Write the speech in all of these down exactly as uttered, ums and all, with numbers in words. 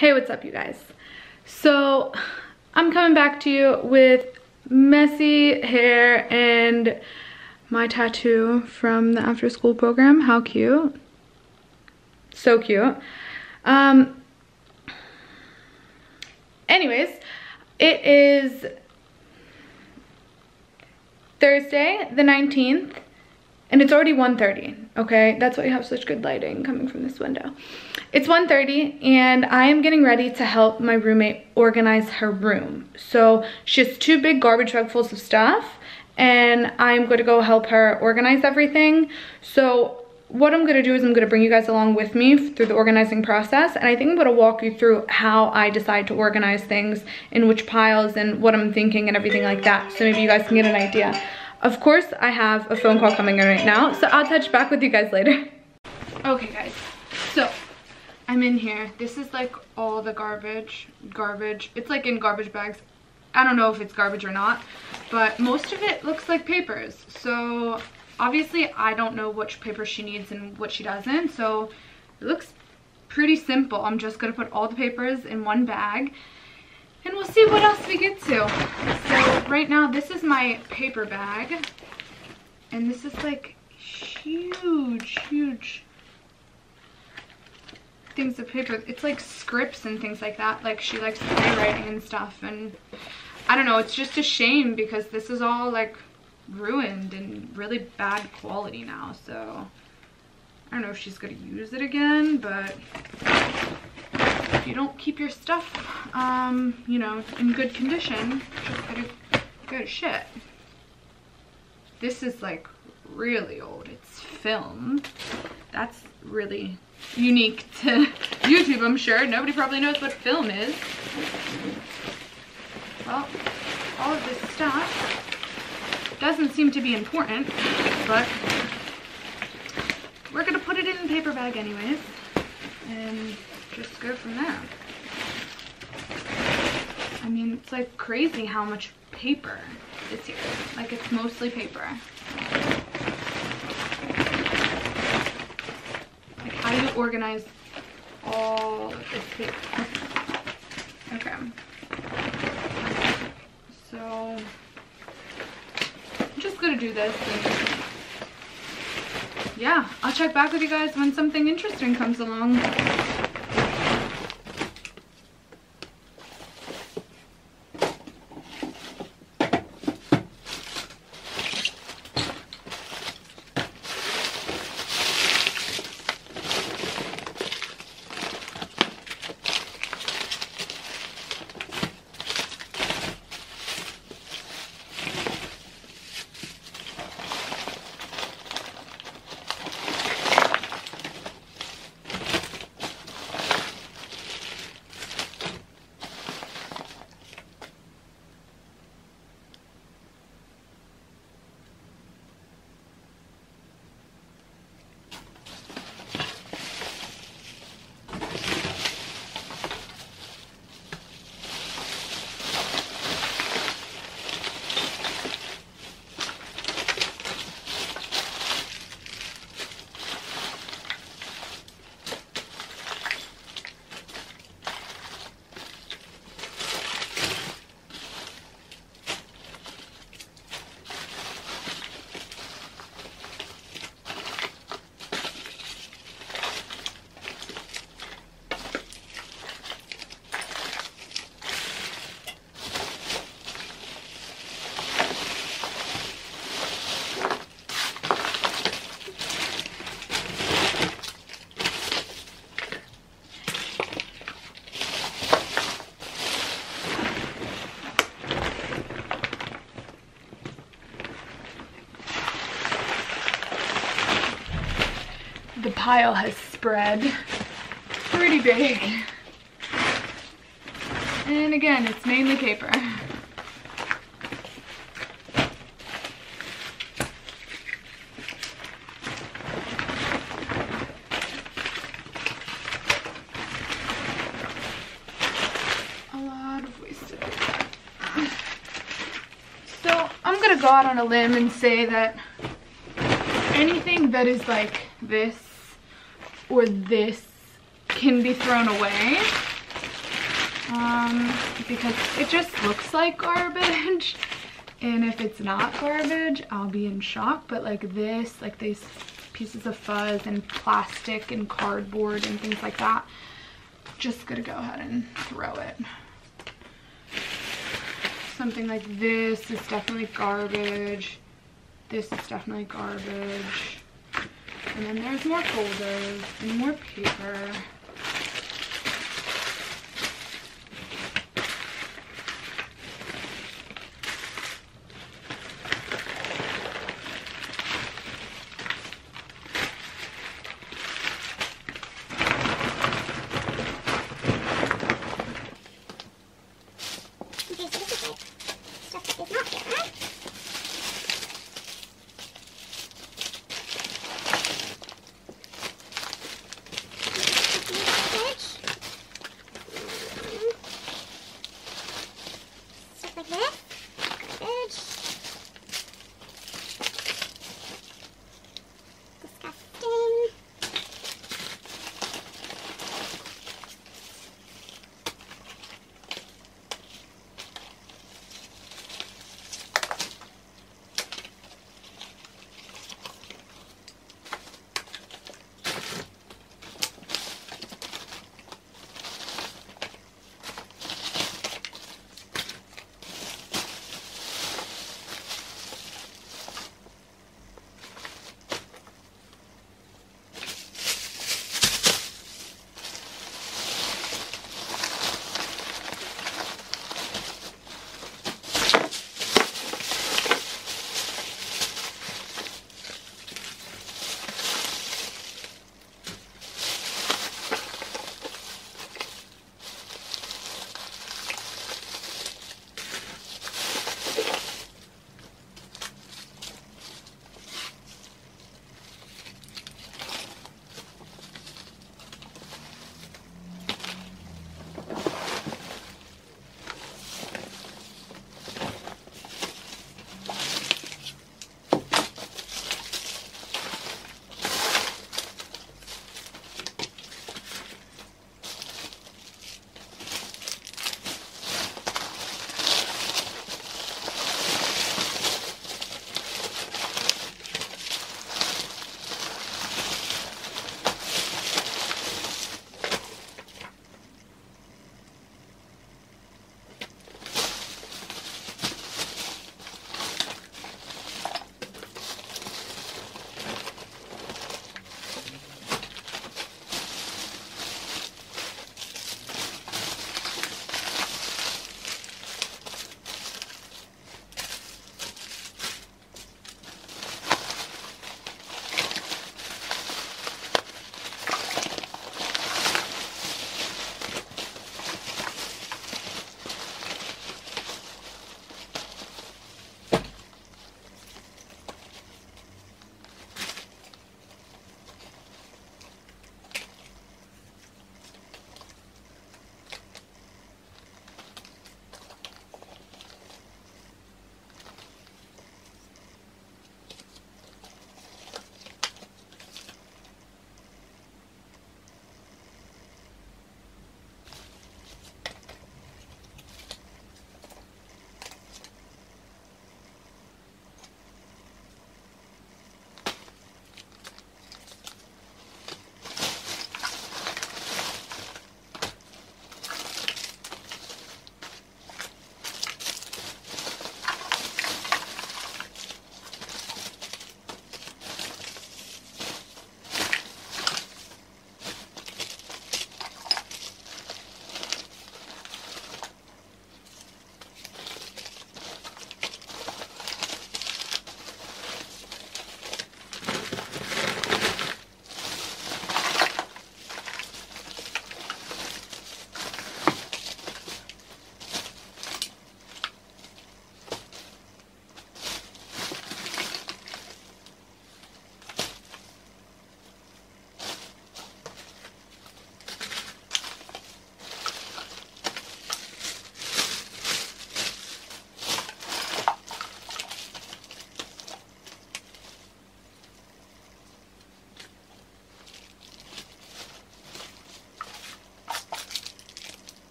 Hey, what's up, you guys? So I'm coming back to you with messy hair and my tattoo from the after school program. How cute. So cute. Um, anyways, it is Thursday the nineteenth and it's already one thirty, okay? That's why you have such good lighting coming from this window. It's one thirty and I am getting ready to help my roommate organize her room. So she has two big garbage truck fulls of stuff and I'm going to go help her organize everything. So what I'm gonna do is I'm gonna bring you guys along with me through the organizing process, and I think I'm gonna walk you through how I decide to organize things in which piles and what I'm thinking and everything like that, so maybe you guys can get an idea. Of course, I have a phone call coming in right now, so I'll touch back with you guys later. Okay guys, so I'm in here. This is like all the garbage, garbage. It's like in garbage bags. I don't know if it's garbage or not, but most of it looks like papers, so obviously, I don't know which paper she needs and what she doesn't, so it looks pretty simple. I'm just gonna put all the papers in one bag, and we'll see what else we get to. So right now, this is my paper bag, and this is like huge, huge things of paper. It's like scripts and things like that. Like she likes handwriting and stuff, and I don't know. It's just a shame because this is all like ruined and really bad quality now, so I don't know if she's gonna use it again, but if you don't keep your stuff um you know, in good condition, just gotta go to shit. This is like really old. It's film. That's really unique to YouTube. I'm sure nobody probably knows what film is. Well, all of this stuff doesn't seem to be important, but we're gonna put it in a paper bag anyways and just go from there. I mean, it's like crazy how much paper is here. Like, it's mostly paper. Like, how do you organize all of this paper? Okay. So gonna do this and yeah, I'll check back with you guys when something interesting comes along. The pile has spread pretty big. And again, it's mainly paper. A lot of wasted paper. So I'm gonna go out on a limb and say that anything that is like this or this can be thrown away, um, because it just looks like garbage. And if it's not garbage, I'll be in shock. But like this, like these pieces of fuzz and plastic and cardboard and things like that, just gonna go ahead and throw it. Something like this is definitely garbage. This is definitely garbage. And then there's more folders and more paper.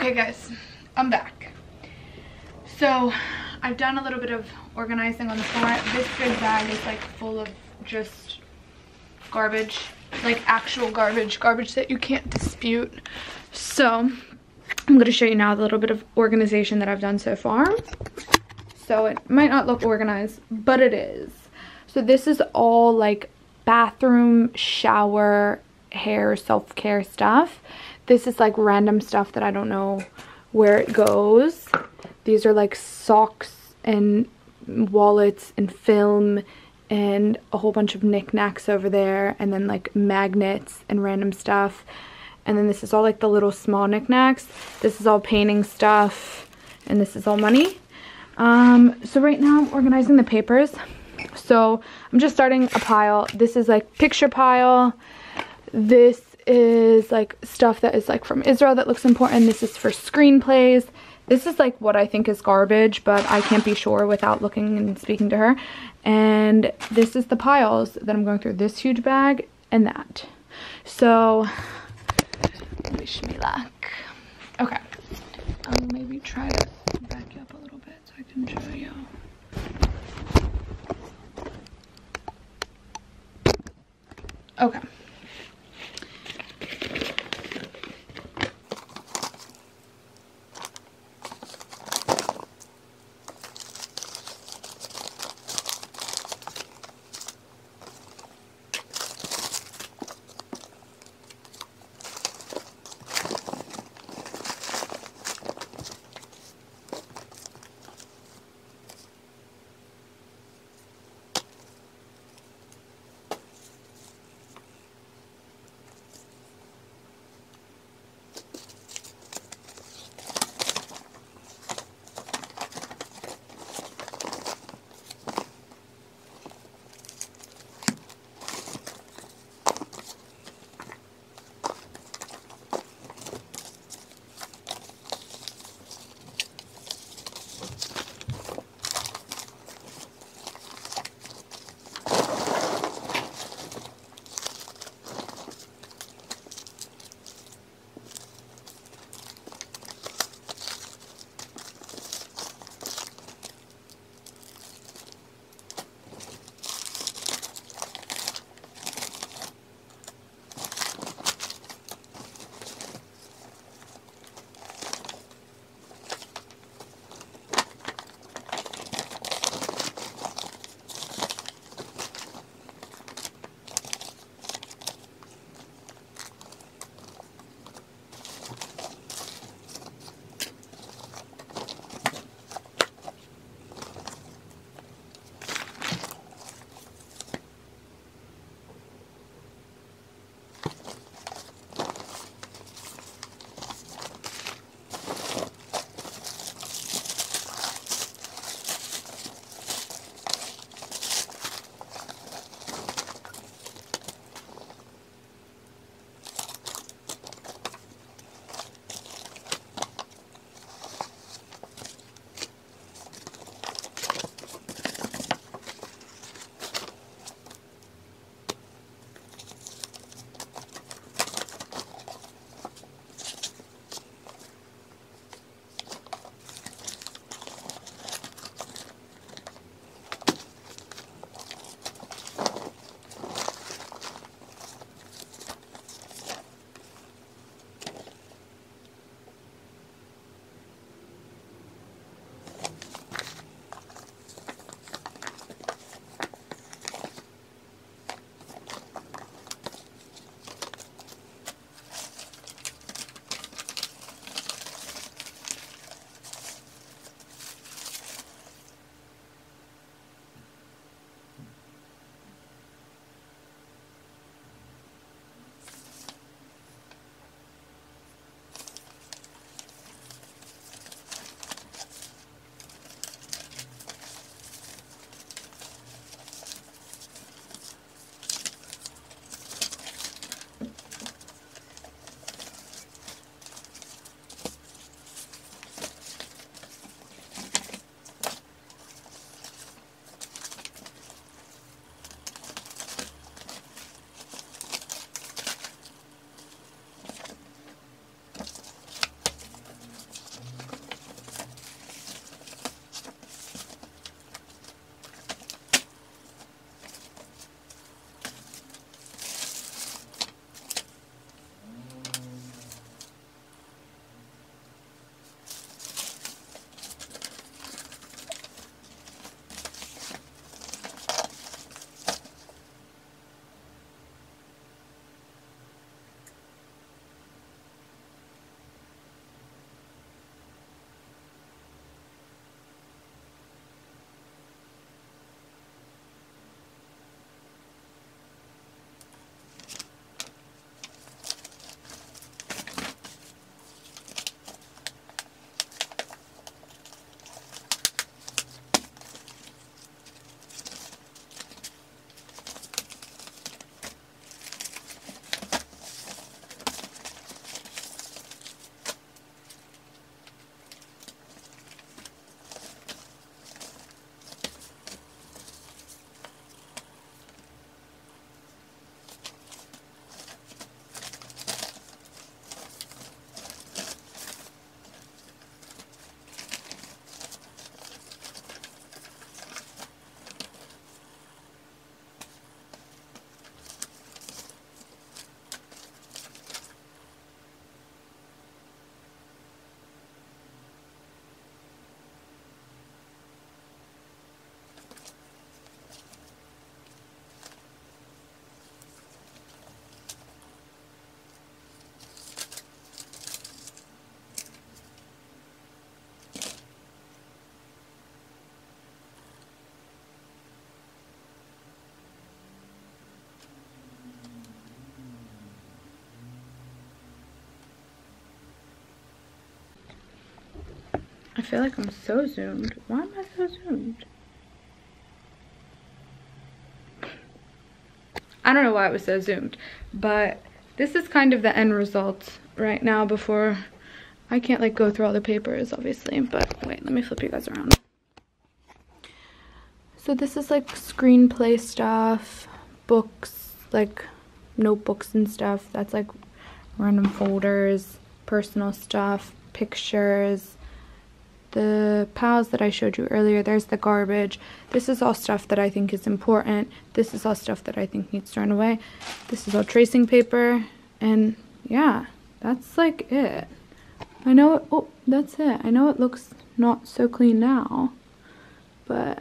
Okay guys, I'm back. So I've done a little bit of organizing on the front. This big bag is like full of just garbage, like actual garbage, garbage that you can't dispute. So I'm gonna show you now the little bit of organization that I've done so far. So it might not look organized, but it is. So this is all like bathroom, shower, hair, self-care stuff. This is like random stuff that I don't know where it goes. These are like socks and wallets and film and a whole bunch of knickknacks over there, and then like magnets and random stuff. And then this is all like the little small knickknacks. This is all painting stuff, and this is all money. Um, so right now I'm organizing the papers. So I'm just starting a pile. This is like picture pile. This is like stuff that is like from Israel that looks important. This is for screenplays. This is like what I think is garbage, but I can't be sure without looking and speaking to her. And this is the piles that I'm going through. This huge bag and that. So wish me luck. Okay. I'll maybe try to back you up a little bit so I can show you. Okay. I feel like I'm so zoomed. Why am I so zoomed? I don't know why it was so zoomed, but this is kind of the end result right now before I can't like go through all the papers obviously, but wait, let me flip you guys around. So this is like screenplay stuff, books, like notebooks and stuff. That's like random folders, personal stuff, pictures, the pals that I showed you earlier. There's the garbage. This is all stuff that I think is important. This is all stuff that I think needs thrown away. This is all tracing paper. And yeah, that's like it. I know it, oh, that's it. I know it looks not so clean now, but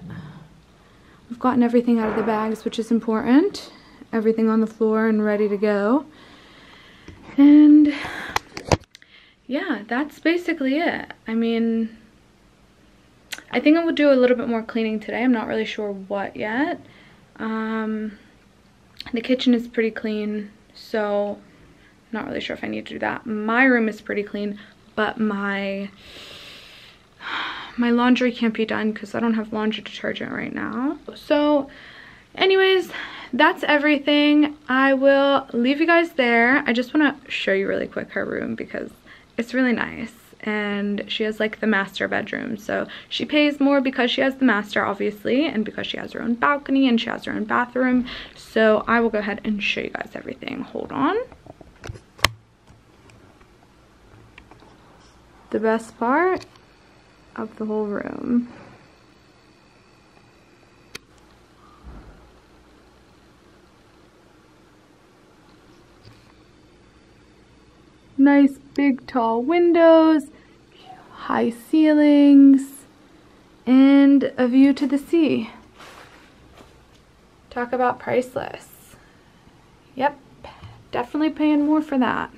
I've gotten everything out of the bags, which is important. Everything on the floor and ready to go. And yeah, that's basically it. I mean, I think I will do a little bit more cleaning today. I'm not really sure what yet. Um, the kitchen is pretty clean, so I'm not really sure if I need to do that. My room is pretty clean, but my my laundry can't be done because I don't have laundry detergent right now. So anyways, that's everything. I will leave you guys there. I just want to show you really quick her room because it's really nice. And she has like the master bedroom, so she pays more because she has the master obviously, and because she has her own balcony and she has her own bathroom. So I will go ahead and show you guys everything. Hold on. The best part of the whole room. Nice big tall windows, high ceilings, and a view to the sea. Talk about priceless. Yep, definitely paying more for that.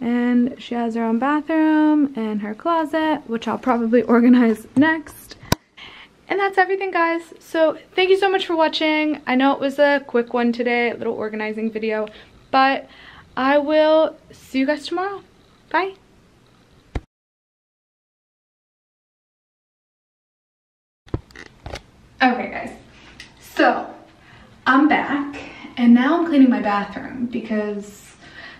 And she has her own bathroom and her closet, which I'll probably organize next. And that's everything, guys. So thank you so much for watching. I know it was a quick one today, a little organizing video, but I will see you guys tomorrow. Bye. Okay guys, so I'm back and now I'm cleaning my bathroom because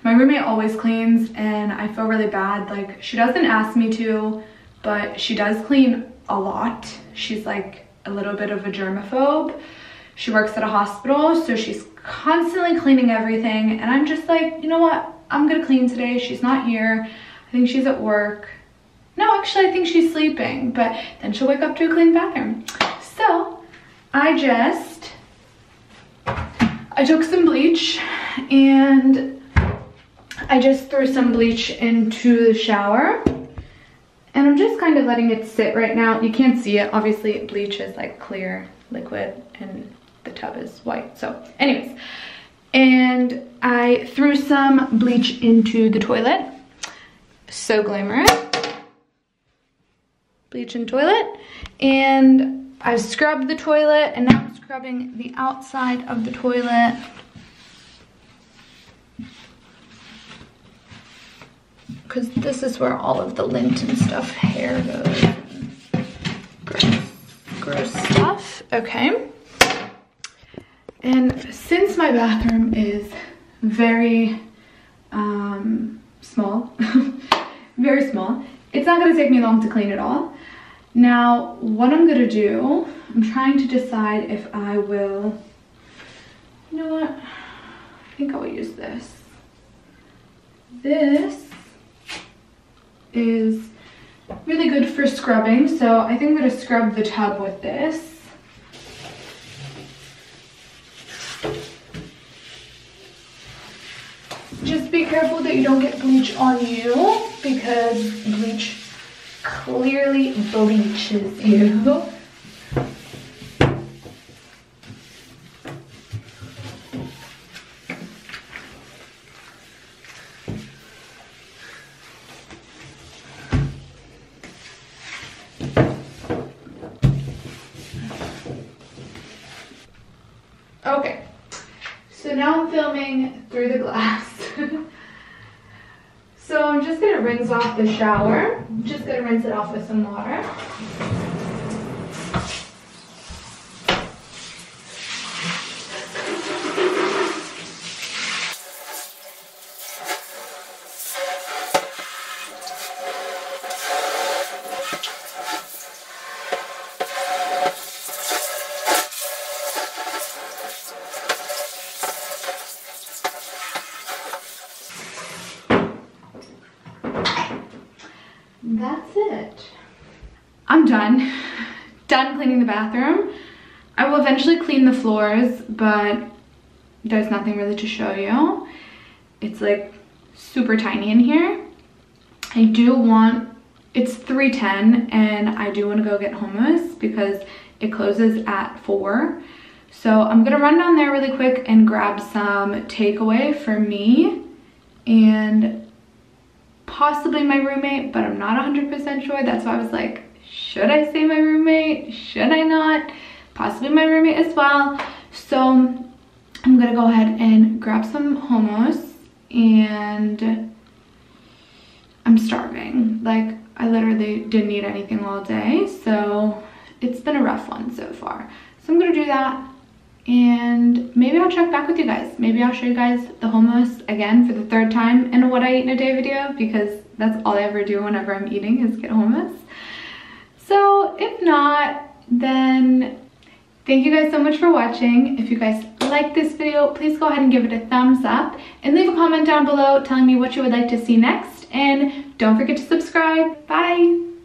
my roommate always cleans and I feel really bad. Like, she doesn't ask me to, but she does clean a lot. She's like a little bit of a germaphobe. She works at a hospital, so she's constantly cleaning everything, and I'm just like, you know what, I'm gonna clean today. She's not here. I think she's at work. No, actually I think she's sleeping, but then she'll wake up to a clean bathroom. So I just I took some bleach and I just threw some bleach into the shower, and I'm just kind of letting it sit right now. You can't see it obviously, bleach is like clear liquid and the tub is white, so anyways. And I threw some bleach into the toilet. So glamorous. Bleach in toilet. And I've scrubbed the toilet, and now I'm scrubbing the outside of the toilet. Because this is where all of the lint and stuff, hair goes. Gross, gross stuff. Okay. And since my bathroom is very um, small, very small, it's not going to take me long to clean it all. Now, what I'm going to do, I'm trying to decide if I will, you know what, I think I will use this. This is really good for scrubbing, so I think I'm going to scrub the tub with this. Just be careful that you don't get bleach on you, because bleach clearly bleaches you. Okay, so now I'm filming through the glass. So I'm just going to rinse off the shower. I'm just going to rinse it off with some water. That's it. I'm done. Done cleaning the bathroom. I will eventually clean the floors, but there's nothing really to show you. It's like super tiny in here. I do want, it's three ten and I do want to go get hummus because it closes at four. So I'm gonna run down there really quick and grab some takeaway for me and possibly my roommate, but I'm not one hundred percent sure. That's why I was like, should I say my roommate? Should I not? Possibly my roommate as well. So I'm gonna go ahead and grab some hummus, and I'm starving. Like, I literally didn't eat anything all day, so it's been a rough one so far. So I'm gonna do that, and maybe I'll check back with you guys. Maybe I'll show you guys the hummus again for the third time in a what I eat in a day video, because that's all I ever do whenever I'm eating is get hummus. So if not, then thank you guys so much for watching. If you guys like this video, please go ahead and give it a thumbs up and leave a comment down below telling me what you would like to see next, and don't forget to subscribe. Bye.